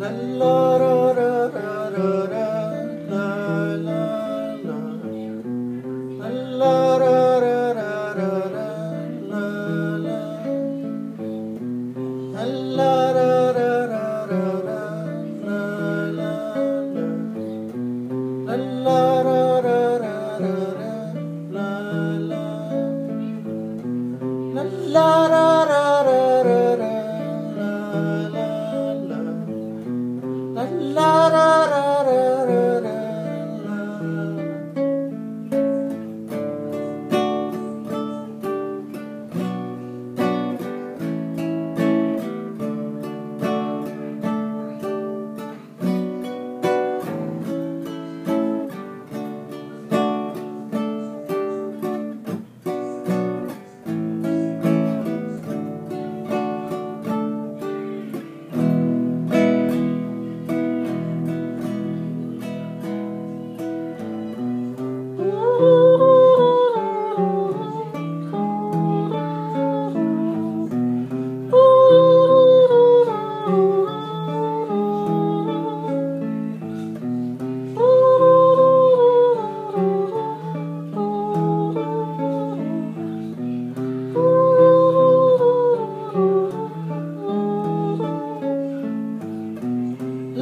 La